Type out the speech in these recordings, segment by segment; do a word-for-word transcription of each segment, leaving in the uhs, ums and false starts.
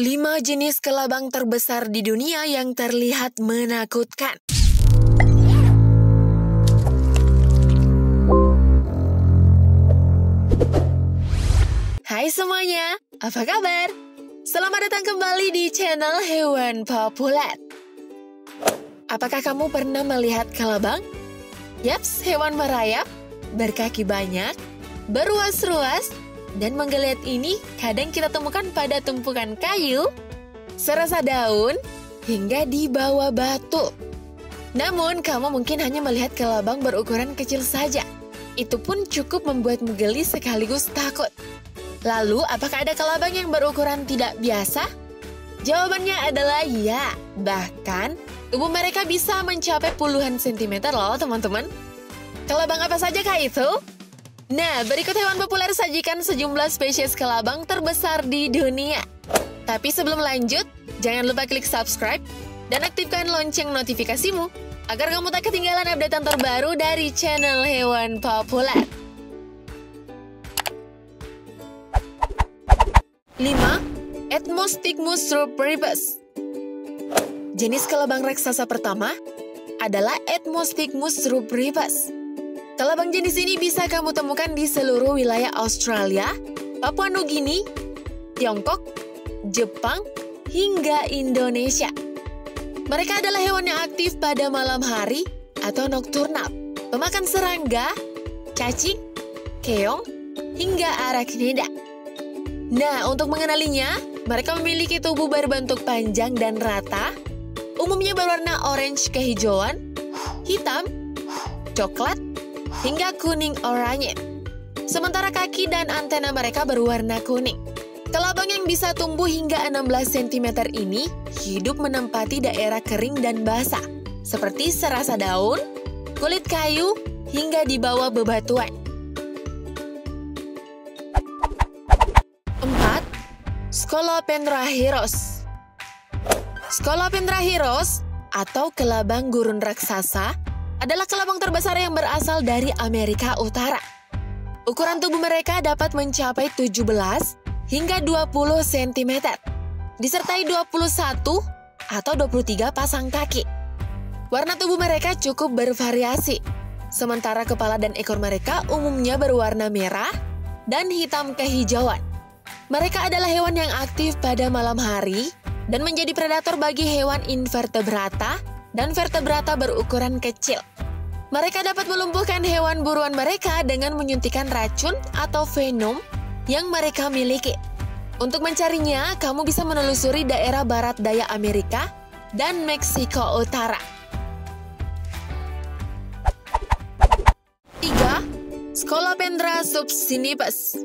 lima jenis kelabang terbesar di dunia yang terlihat menakutkan. Hai semuanya, apa kabar? Selamat datang kembali di channel Hewan Populer. Apakah kamu pernah melihat kelabang? Yaps, hewan merayap, berkaki banyak, berruas-ruas, dan menggeliat ini kadang kita temukan pada tumpukan kayu, serasa daun, hingga di bawah batu. Namun, kamu mungkin hanya melihat kelabang berukuran kecil saja. Itu pun cukup membuatmu geli sekaligus takut. Lalu, apakah ada kelabang yang berukuran tidak biasa? Jawabannya adalah ya. Bahkan, tubuh mereka bisa mencapai puluhan sentimeter loh, teman-teman. Kelabang apa saja kah itu? Nah, berikut Hewan Populer sajikan sejumlah spesies kelabang terbesar di dunia. Tapi sebelum lanjut, jangan lupa klik subscribe dan aktifkan lonceng notifikasimu agar kamu tak ketinggalan updatean terbaru dari channel Hewan Populer. lima. Ethmostigmus rubripes. Jenis kelabang raksasa pertama adalah Ethmostigmus rubripes. Kelabang jenis ini bisa kamu temukan di seluruh wilayah Australia, Papua Nugini, Tiongkok, Jepang, hingga Indonesia. Mereka adalah hewan yang aktif pada malam hari atau nokturnal, pemakan serangga, cacing, keong, hingga arachnida. Nah, untuk mengenalinya, mereka memiliki tubuh berbentuk panjang dan rata, umumnya berwarna orange kehijauan, hitam, coklat, hingga kuning oranye. Sementara kaki dan antena mereka berwarna kuning. Kelabang yang bisa tumbuh hingga enam belas sentimeter ini hidup menempati daerah kering dan basah, seperti serasa daun, kulit kayu, hingga di bawah bebatuan. empat. Scolopendra heros. Scolopendra heros atau kelabang gurun raksasa adalah kelabang terbesar yang berasal dari Amerika Utara. Ukuran tubuh mereka dapat mencapai tujuh belas hingga dua puluh sentimeter, disertai dua puluh satu atau dua puluh tiga pasang kaki. Warna tubuh mereka cukup bervariasi, sementara kepala dan ekor mereka umumnya berwarna merah dan hitam kehijauan. Mereka adalah hewan yang aktif pada malam hari dan menjadi predator bagi hewan invertebrata dan vertebrata berukuran kecil. Mereka dapat melumpuhkan hewan buruan mereka dengan menyuntikkan racun atau venom yang mereka miliki. Untuk mencarinya, kamu bisa menelusuri daerah barat daya Amerika dan Meksiko Utara. tiga. Scolopendra subspinipes.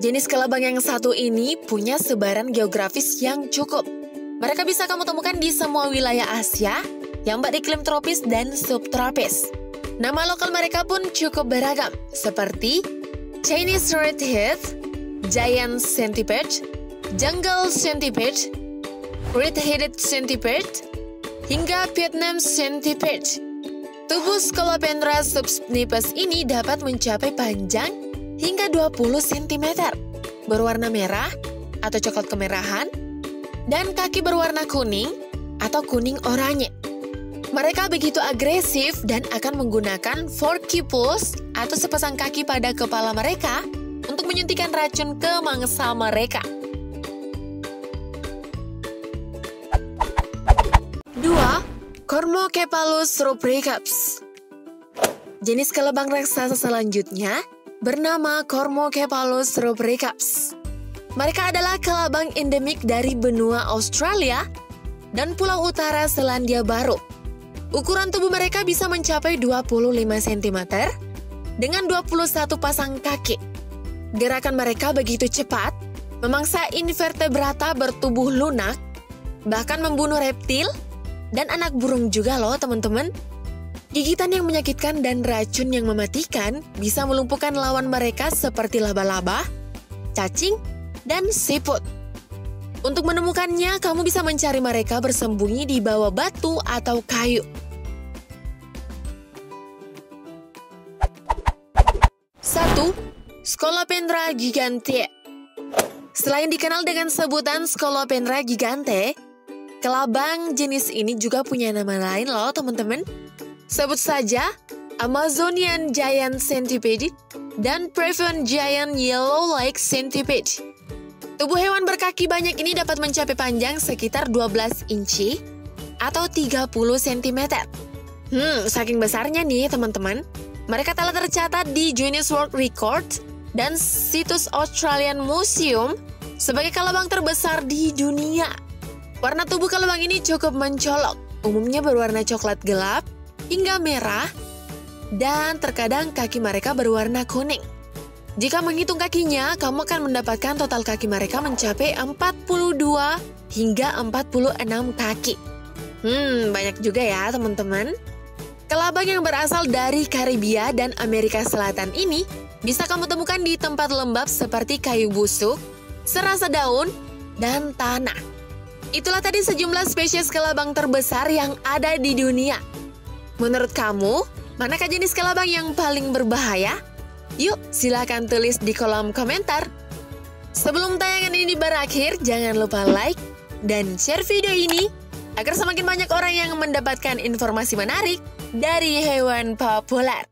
Jenis kelabang yang satu ini punya sebaran geografis yang cukup. Mereka bisa kamu temukan di semua wilayah Asia yang beriklim tropis dan subtropis. Nama lokal mereka pun cukup beragam, seperti Chinese Redhead, Giant Centipede, Jungle Centipede, Red-Headed Centipede, hingga Vietnam Centipede. Tubuh Scolopendra subspinipes ini dapat mencapai panjang hingga dua puluh sentimeter, berwarna merah atau coklat kemerahan, dan kaki berwarna kuning atau kuning oranye. Mereka begitu agresif dan akan menggunakan forkipples atau sepasang kaki pada kepala mereka untuk menyuntikkan racun ke mangsa mereka. dua. Cormocephalus rubriceps. Jenis kelabang raksasa selanjutnya bernama Cormocephalus rubriceps. Mereka adalah kelabang endemik dari benua Australia dan pulau utara Selandia Baru. Ukuran tubuh mereka bisa mencapai dua puluh lima sentimeter dengan dua puluh satu pasang kaki. Gerakan mereka begitu cepat, memangsa invertebrata bertubuh lunak, bahkan membunuh reptil dan anak burung juga loh, teman-teman. Gigitan yang menyakitkan dan racun yang mematikan bisa melumpuhkan lawan mereka seperti laba-laba, cacing, dan siput. Untuk menemukannya, kamu bisa mencari mereka bersembunyi di bawah batu atau kayu. satu. Scolopendra gigantea. Selain dikenal dengan sebutan Scolopendra gigantea, kelabang jenis ini juga punya nama lain loh teman-teman. Sebut saja Amazonian Giant Centipede dan Peruvian Giant Yellow-Leg Centipede. Tubuh hewan berkaki banyak ini dapat mencapai panjang sekitar dua belas inci atau tiga puluh sentimeter. Hmm, saking besarnya nih teman-teman. Mereka telah tercatat di Guinness World Records dan situs Australian Museum sebagai kelabang terbesar di dunia. Warna tubuh kelabang ini cukup mencolok, umumnya berwarna coklat gelap hingga merah, dan terkadang kaki mereka berwarna kuning. Jika menghitung kakinya, kamu akan mendapatkan total kaki mereka mencapai empat puluh dua hingga empat puluh enam kaki. Hmm, banyak juga ya teman-teman. Kelabang yang berasal dari Karibia dan Amerika Selatan ini bisa kamu temukan di tempat lembab seperti kayu busuk, serasa daun, dan tanah. Itulah tadi sejumlah spesies kelabang terbesar yang ada di dunia. Menurut kamu, manakah jenis kelabang yang paling berbahaya? Yuk, silakan tulis di kolom komentar. Sebelum tayangan ini berakhir, jangan lupa like dan share video ini agar semakin banyak orang yang mendapatkan informasi menarik dari Hewan Populer.